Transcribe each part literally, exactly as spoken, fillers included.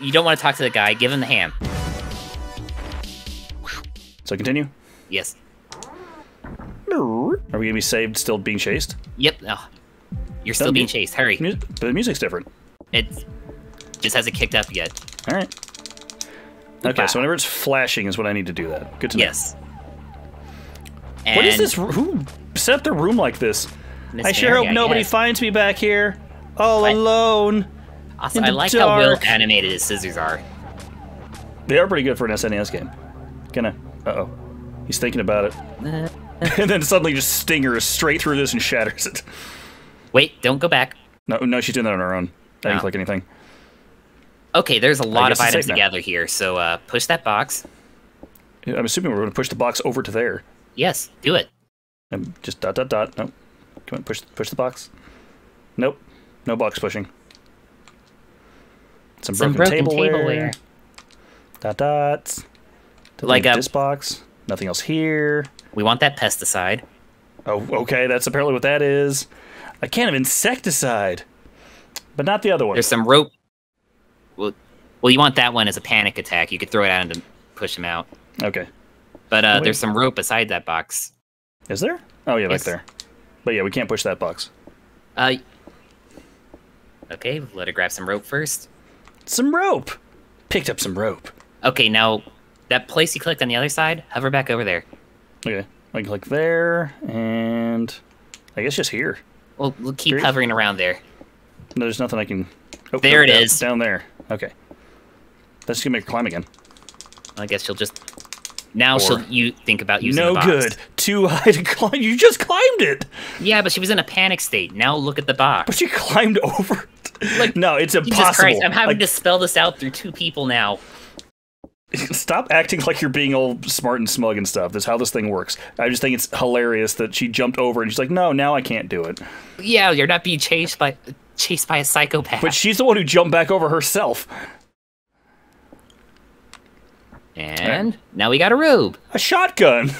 You don't want to talk to the guy. Give him the ham. So continue? Yes. Are we gonna be saved still being chased? Yep. Oh. You're still being chased. Hurry. Music, but the music's different. It just hasn't kicked up yet. All right. Okay, wow. So whenever it's flashing is when I need to do that. Good to know. Yes. And what is this? Who set up their room like this? Miss I sure Mary, hope I nobody guess. finds me back here, all I, alone. Also, in the I like dark. how well animated his scissors are. They are pretty good for an S N E S game. Gonna. Uh oh. He's thinking about it. Uh, and then suddenly just stingers straight through this and shatters it. Wait, don't go back. No, no, she's doing that on her own. I didn't click anything. Okay, there's a lot of items to gather here, so uh, push that box. I'm assuming we're going to push the box over to there. Yes, do it. And just dot, dot, dot. Nope. Come on, push, push the box. Nope. No box pushing. Some broken, Some broken tableware. tableware. Dot, dots. Like a, this box. Nothing else here. We want that pesticide. Oh, okay. That's apparently what that is. A can of insecticide, but not the other one. There's some rope. Well, well, you want that one as a panic attack. You could throw it out and push him out. Okay. But uh, oh, there's some rope beside that box. Is there? Oh, yeah, yes. back there. But yeah, we can't push that box. Uh. Okay, let her grab some rope first. Some rope! Picked up some rope. Okay, now, that place you clicked on the other side, hover back over there. Okay, I can click there, and I guess just here. Well, we'll keep here? hovering around there. No, there's nothing I can... Oh, there oh, it down, is. Down there. Okay. That's going to make her climb again. I guess she'll just... Now or she'll you think about using no the box. No good. Too high to climb. You just climbed it! Yeah, but she was in a panic state. Now look at the box. But she climbed over it. Like, no, it's impossible. Jesus Christ, I'm having like, to spell this out through two people now. Stop acting like you're being all smart and smug and stuff. That's how this thing works. I just think it's hilarious that she jumped over and she's like, no, now I can't do it. Yeah, you're not being chased by chased by a psychopath. But she's the one who jumped back over herself. And right. now we got a robe. A shotgun.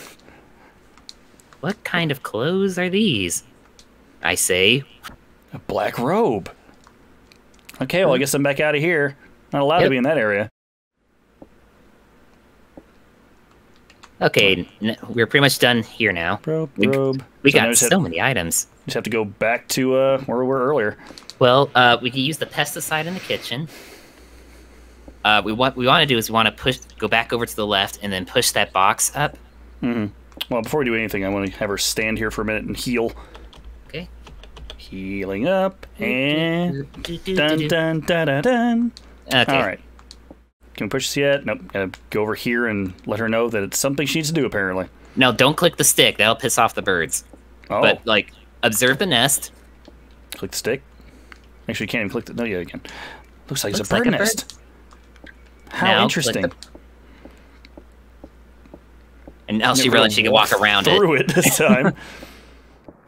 What kind of clothes are these? I say. A black robe. Okay, well, I guess I'm back out of here. Not allowed yep. to be in that area. Okay, n we're pretty much done here now. Robe, we, robe. We so got so have, many items. Just have to go back to uh, where we were earlier. Well, uh, we can use the pesticide in the kitchen. Uh, we what we want to do is we want to push, go back over to the left, and then push that box up. Mm-hmm. Well, before we do anything, I want to have her stand here for a minute and heal. Okay. Healing up and dun dun dun dun dun. Okay. All right. Can we push this yet? Nope. Gotta go over here and let her know that it's something she needs to do, apparently. No, don't click the stick. That'll piss off the birds. Oh. But, like, observe the nest. Click the stick. Actually, you can't even click the... No, yeah, again. Looks like Looks it's a bird like a nest. Bird. How now, interesting. The... And now she realized she can walk around it. Through it this time.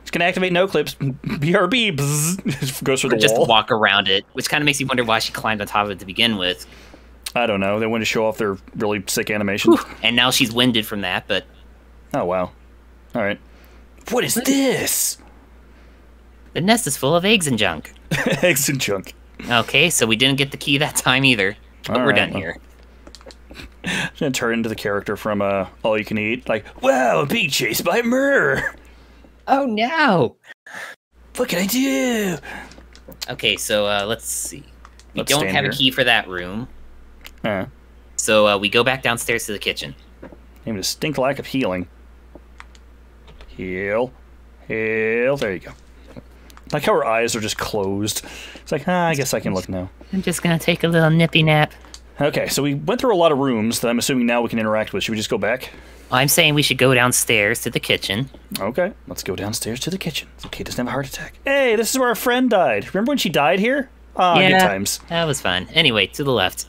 It's gonna activate no clips. B R B. Bzz, goes through or the just wall. Just walk around it, which kind of makes you wonder why she climbed on top of it to begin with. I don't know. They want to show off their really sick animations. Whew. And now she's winded from that, but... Oh, wow. All right. What is this? The nest is full of eggs and junk. Eggs and junk. Okay, so we didn't get the key that time either. But all we're right, done well. here. I'm going to turn into the character from uh, All You Can Eat. Like, wow, I'm being chased by a murderer. Oh, no. What can I do? Okay, so uh, let's see. We let's don't have here. a key for that room. Huh. So uh, we go back downstairs to the kitchen. Name a distinct lack of healing. Heal. Heal. There you go. Like how her eyes are just closed. It's like, ah, I guess I can look now. I'm just going to take a little nippy nap. Okay, so we went through a lot of rooms that I'm assuming now we can interact with. Should we just go back? I'm saying we should go downstairs to the kitchen. Okay, let's go downstairs to the kitchen. Okay, doesn't have a heart attack. Hey, this is where our friend died. Remember when she died here? Ah, yeah, good times. That was fun. Anyway, to the left.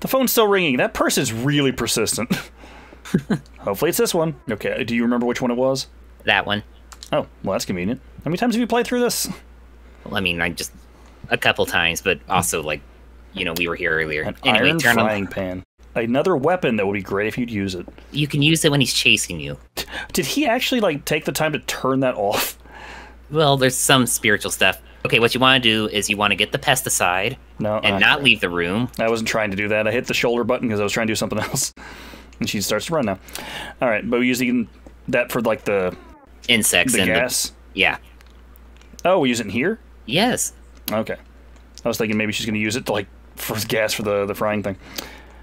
The phone's still ringing. That person's really persistent. Hopefully it's this one. Okay, do you remember which one it was? That one. Oh, well, that's convenient. How many times have you played through this? Well, I mean, I just... a couple times, but also, like, you know, we were here earlier. An anyway, iron turn frying on... pan. Another weapon that would be great if you'd use it. You can use it when he's chasing you. Did he actually, like, take the time to turn that off? Well, there's some spiritual stuff. Okay, what you want to do is you want to get the pesticide no, and I, not leave the room. I wasn't trying to do that. I hit the shoulder button because I was trying to do something else. And she starts to run now. All right, but we're using that for, like, the... insects. The and gas? The, yeah. Oh, we use it in here? Yes. Okay. I was thinking maybe she's going to use it to, like, for gas for the, the frying thing.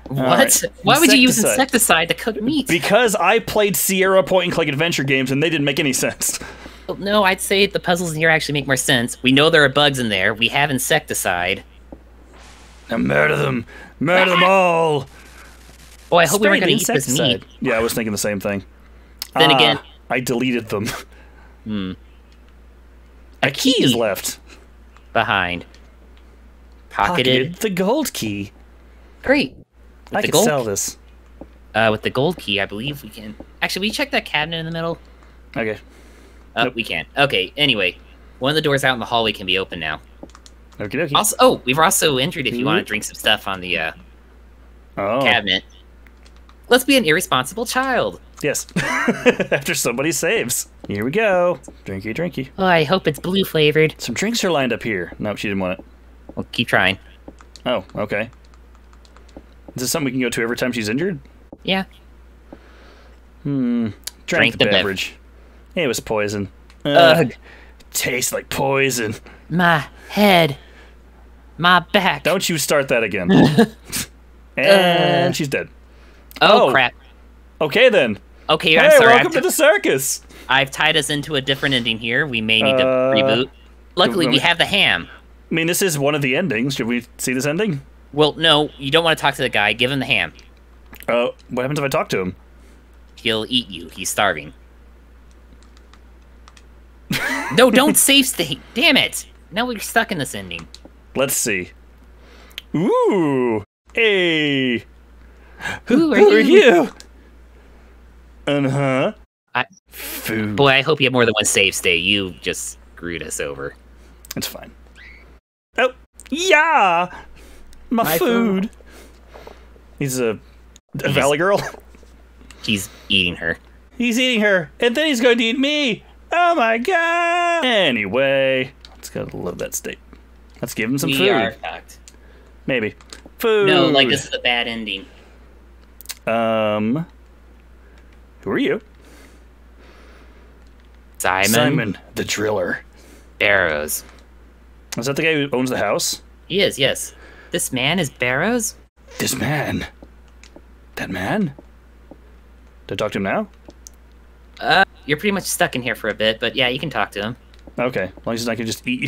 What? Right. Why would you use insecticide to cook meat? Because I played Sierra point-and-click adventure games, and they didn't make any sense. No, I'd say the puzzles in here actually make more sense. We know there are bugs in there. We have insecticide. Now murder them. Murder them all. Oh, I hope we weren't going to eat this meat. Yeah, I was thinking the same thing. Then uh, again... I deleted them. Hmm. A, a key, key is left. Behind. Pocketed. Pocketed the gold key. Great. With I the can gold sell this. Uh, with the gold key, I believe we can... Actually, will you check that cabinet in the middle? Okay. Oh, nope. We can. Okay, anyway. One of the doors out in the hallway can be open now. Okie dokie. Also, oh, we've also entered if you mm-hmm. want to drink some stuff on the uh, oh. cabinet. Let's be an irresponsible child. Yes. After somebody saves. Here we go. Drinky, drinky. Oh, I hope it's blue flavored. Some drinks are lined up here. Nope, she didn't want it. Well, keep trying. Oh, okay. Is this something we can go to every time she's injured? Yeah. Hmm. Drank, Drank the, the beverage. Bev. It was poison. Ugh. Ugh. Tastes like poison. My head. My back. Don't you start that again. And uh. she's dead. Oh, oh, crap. Okay, then. Okay, hey, I'm sorry. welcome to the circus. I've tied us into a different ending here. We may need to uh, reboot. Luckily, we have the ham. I mean, this is one of the endings. Should we see this ending? Well, no. You don't want to talk to the guy. Give him the ham. Uh, what happens if I talk to him? He'll eat you. He's starving. No, don't save state. Damn it. Now we're stuck in this ending. Let's see. Ooh. Hey. Who are, Who are you? you? Uh-huh. I, Food. Boy, I hope you have more than one save state. You just screwed us over. It's fine. Oh. Yeah. My, My food. food. He's a, a he's, valley girl. He's eating her. He's eating her. And then he's going to eat me. Oh my god! Anyway, let's go to love that state. Let's give him some we food. We are fucked. Maybe. Food! No, like this is a bad ending. Um... Who are you? Simon. Simon, the driller. Barrows. Is that the guy who owns the house? He is, yes. This man is Barrows? This man? That man? Do I talk to him now? Uh... You're pretty much stuck in here for a bit, but yeah, you can talk to him. Okay, as long as he's not gonna just eat you.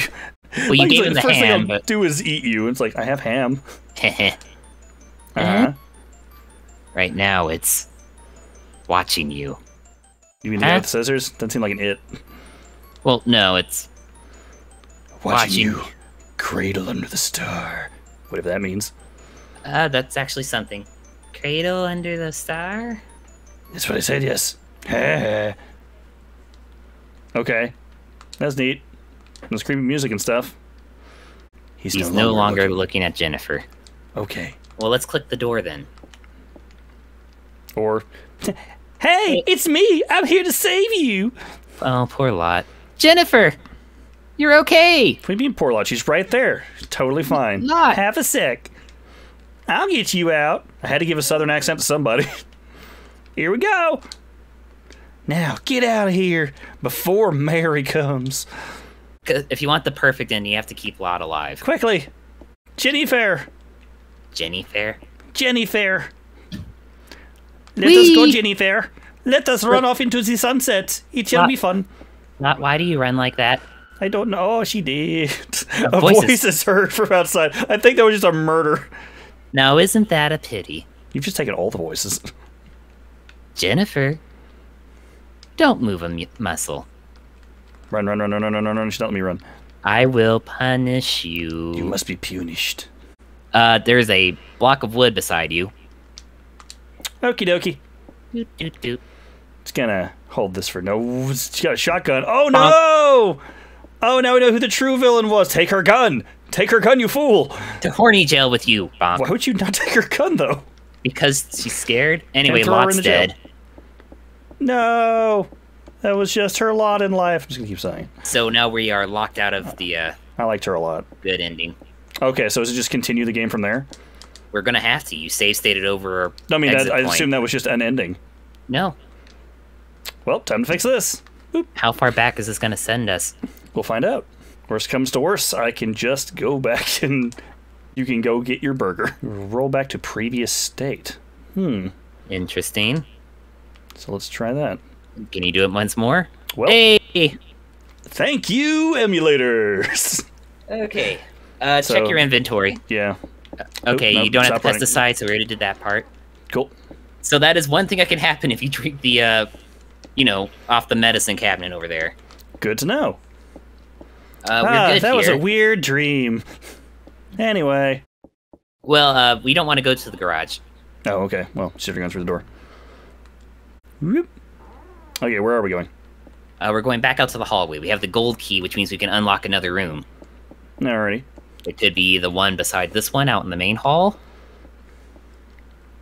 Well, you gave him the ham. The first thing I'll but... do is eat you. It's like I have ham. uh huh. Right now, it's watching you. You mean the guy with the scissors? Doesn't seem like an it. Well, no, it's watching, watching you cradle under the star. Whatever that means. Ah, uh, that's actually something. Cradle under the star. That's what I said. Yes. Hey. Okay, that's neat. There's creepy music and stuff. He's, He's no, no longer, longer looking. looking at Jennifer. Okay. Well, let's click the door then. Or, hey, hey, it's me. I'm here to save you. Oh, poor Lot. Jennifer, you're okay. What do you mean, poor Lot? She's right there. She's totally fine. Lot. Have a sec. I'll get you out. I had to give a southern accent to somebody. Here we go. Now, get out of here before Mary comes. If you want the perfect end, you have to keep Lot alive. Quickly! Jenny Fair! Jenny Fair? Jenny Fair! Let Wee. us go, Jenny Fair! Let us run Look. off into the sunset. It shall Lot. be fun. Lot, why do you run like that? I don't know. She did. A, a voice is... is heard from outside. I think that was just a murder. Now, isn't that a pity? You've just taken all the voices. Jennifer. Don't move a muscle. Run, run, run, run, run, run, run, run. She's not letting me run. I will punish you. You must be punished. Uh, there's a block of wood beside you. Okie dokie. Doot, doot, doot. Just gonna hold this for no... She's got a shotgun. Oh, no! Bonk. Oh, now we know who the true villain was. Take her gun. Take her gun, you fool. To horny jail with you, Bonk. Why would you not take her gun, though? Because she's scared. Anyway, Lot's dead. Jail. No! That was just her lot in life. I'm just gonna keep saying it. So now we are locked out of the. Uh, I liked her a lot. Good ending. Okay, so does it just continue the game from there? We're gonna have to. You save stated over. I mean, that, I assume that was just an ending. No. Well, time to fix this. Boop. How far back is this gonna send us? We'll find out. Worst comes to worst, I can just go back and you can go get your burger. Roll back to previous state. Hmm. Interesting. So let's try that. Can you do it once more? Well, hey! Thank you, emulators! Okay. Uh, so, check your inventory. Yeah. Okay, nope, you don't have the running. Pesticides, so we already did that part. Cool. So that is one thing that can happen if you drink the, uh, you know, off the medicine cabinet over there. Good to know. Uh, we're ah, good that here. was a weird dream. Anyway. Well, uh, we don't want to go to the garage. Oh, okay. Well, should have gone through the door. Whoop. Okay, where are we going? Uh, we're going back out to the hallway. We have the gold key, which means we can unlock another room. Alrighty. It could be the one beside this one out in the main hall.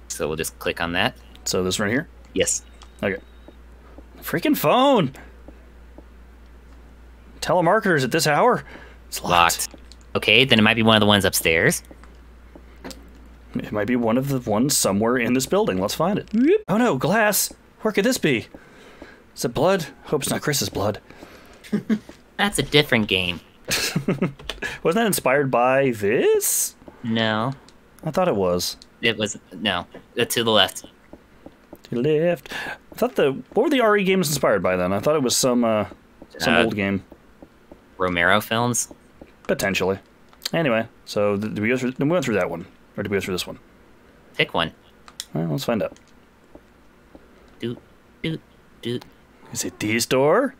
So we'll just click on that. So this right here? Yes. Okay. Freaking phone! Telemarketers at this hour? It's locked. locked. Okay, then it might be one of the ones upstairs. It might be one of the ones somewhere in this building. Let's find it. Whoop. Oh no, glass! Where could this be? Is it blood? Hope it's not Chris's blood. That's a different game. Wasn't that inspired by this? No. I thought it was. It was no. Uh, to the left. To the left. I thought the what were the R E games inspired by then? I thought it was some uh, some uh, old game. Romero films. Potentially. Anyway, so th did we go through? We went through that one, or did we go through this one? Pick one. All right, let's find out. Doot doot doot. Is it this door?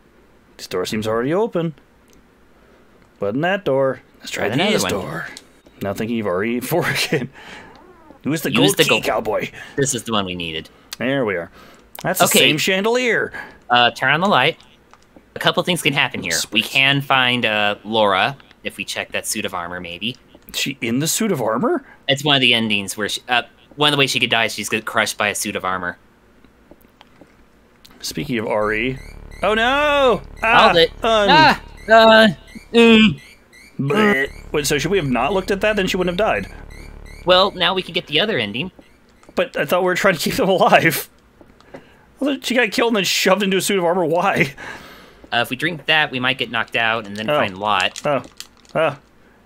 This door seems already open. But in that door, let's try, try this door. Now thinking you've already forgotten. Use the gold key, cowboy. This is the one we needed. There we are. That's okay. The same chandelier. Uh, turn on the light. A couple things can happen here. We can find uh, Laura if we check that suit of armor, maybe. Is she in the suit of armor? It's one of the endings where she, uh, one of the ways she could die is she's get crushed by a suit of armor. Speaking of R E. Oh no! Ah, it. Un ah, uh, mm, mm. Wait, so should we have not looked at that? Then she wouldn't have died. Well, now we can get the other ending. But I thought we were trying to keep them alive. She got killed and then shoved into a suit of armor. Why? Uh, if we drink that, we might get knocked out and then oh. find Lot. Oh, oh.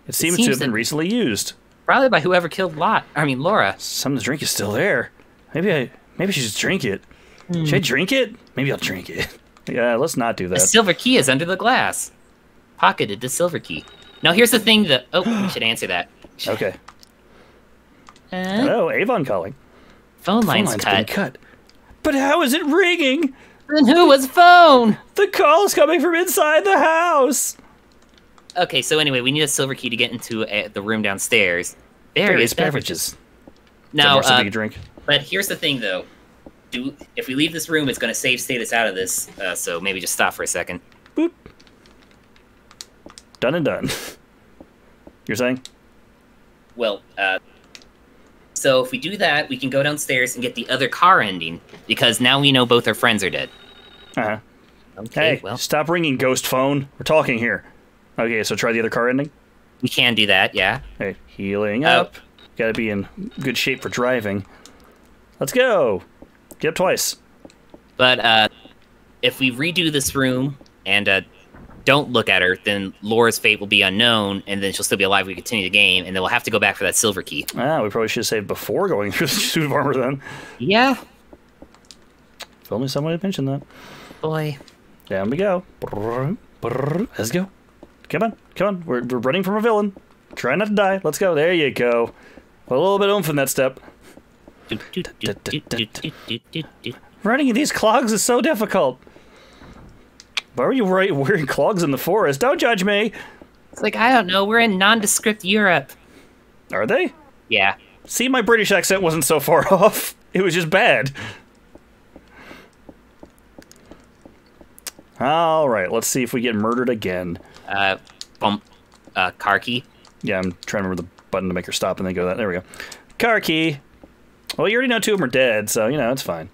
It seems, it seems to have been recently used. Probably by whoever killed Lot. I mean, Laura. Some of the drink is still there. Maybe I. Maybe she should drink it. Mm. Should I drink it? Maybe I'll drink it. Yeah, let's not do that. The silver key is under the glass. Pocketed the silver key. Now here's the thing that... Oh, we should answer that. Okay. Uh, Hello, Avon calling. Phone the line's, phone line's cut. Been cut. But how is it ringing? And who was phone? The call's coming from inside the house. Okay, so anyway, we need a silver key to get into a, the room downstairs. Various beverages. Now, uh, you drink. But here's the thing, though. Do, if we leave this room, it's going to save status out of this, uh, so maybe just stop for a second. Boop. Done and done. You're saying? Well, uh, so if we do that, we can go downstairs and get the other car ending, because now we know both our friends are dead. Uh-huh. Okay, hey, well. Stop ringing, ghost phone. We're talking here. Okay, so try the other car ending? We can do that, yeah. Hey, healing up. up. Gotta be in good shape for driving. Let's go. Get up twice. But uh, if we redo this room and uh, don't look at her, then Laura's fate will be unknown, and then she'll still be alive. We continue the game, and then we'll have to go back for that silver key. Ah, we probably should have saved before going through the suit of armor then. Yeah. If only someone had mentioned that. Boy. Down we go. Let's go. Come on. Come on. We're, we're running from a villain. Try not to die. Let's go. There you go. Put a little bit of oomph in that step. Running in these clogs is so difficult. Why were you wearing clogs in the forest? Don't judge me. It's like, I don't know. We're in nondescript Europe. Are they? Yeah. See, my British accent wasn't so far off. It was just bad. All right, let's see if we get murdered again. Uh, bump. Uh, car key. Yeah, I'm trying to remember the button to make her stop and then go that. There we go. Car key. Well, you already know two of them are dead, so, you know, it's fine.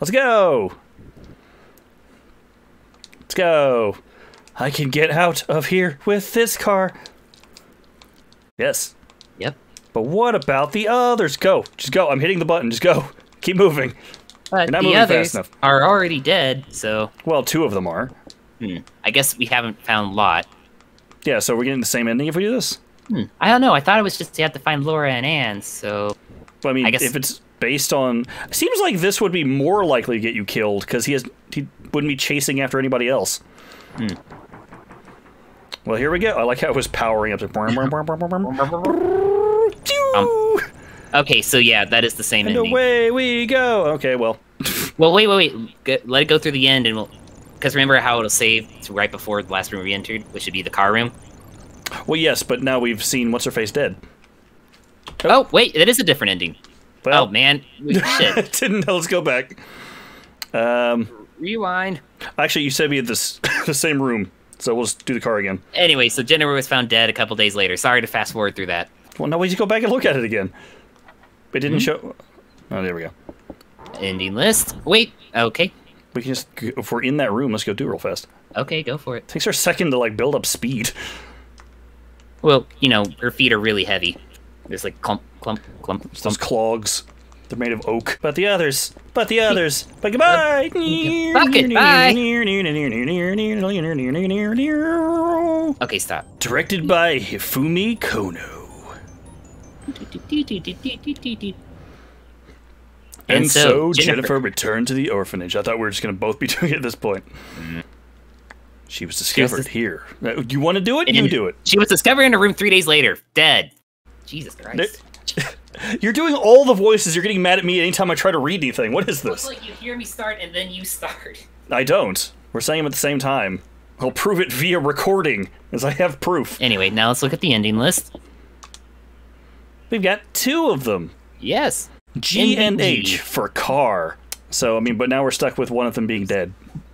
Let's go! Let's go. I can get out of here with this car. Yes. Yep. But what about the others? Go. Just go. I'm hitting the button. Just go. Keep moving. But the moving others are already dead, so... Well, two of them are. Hmm. I guess we haven't found Lot. Yeah, so we're getting the same ending if we do this? Hmm. I don't know. I thought it was just you have to find Laura and Anne, so... Well, I mean, I guess... if it's based on... It seems like this would be more likely to get you killed, because he, has... he wouldn't be chasing after anybody else. Hmm. Well, here we go. I like how it was powering up. um, okay, so yeah, that is the same and ending. Away we go! Okay, well. Well, wait, wait, wait. Let it go through the end, and we'll... Because remember how it'll save to right before the last room we entered, which would be the car room? Well, yes, but now we've seen What's-Her-Face dead. Oh, oh wait, that is a different ending. Well, oh, man. Shit. Didn't know. Let's go back. Um, Rewind. Actually, you said we had this, the same room, so we'll just do the car again. Anyway, so Jennifer was found dead a couple days later. Sorry to fast-forward through that. Well, no, we just go back and look at it again. It didn't mm-hmm. show... Oh, there we go. Ending list. Wait, okay. We can just, if we're in that room, let's go do it real fast. Okay, go for it. Takes her a second to like build up speed. Well, you know, her feet are really heavy. There's like clump, clump, clump. It's those clogs. They're made of oak. But the others. But the others. But goodbye. Bye. Okay, stop. Directed by Hifumi Kono. And, and so, so Jennifer, Jennifer returned to the orphanage. I thought we were just going to both be doing it at this point. Mm-hmm. She was discovered she was here. You want to do it? You do it. She was discovered in her room three days later, dead. Jesus Christ. You're doing all the voices. You're getting mad at me anytime I try to read anything. What is this? It's like you hear me start and then you start. I don't. We're saying them at the same time. I'll prove it via recording, as I have proof. Anyway, now let's look at the ending list. We've got two of them. Yes. G and H for car. So, I mean, but now we're stuck with one of them being dead.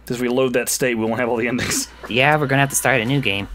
As we load that state, we won't have all the endings. Yeah, we're going to have to start a new game.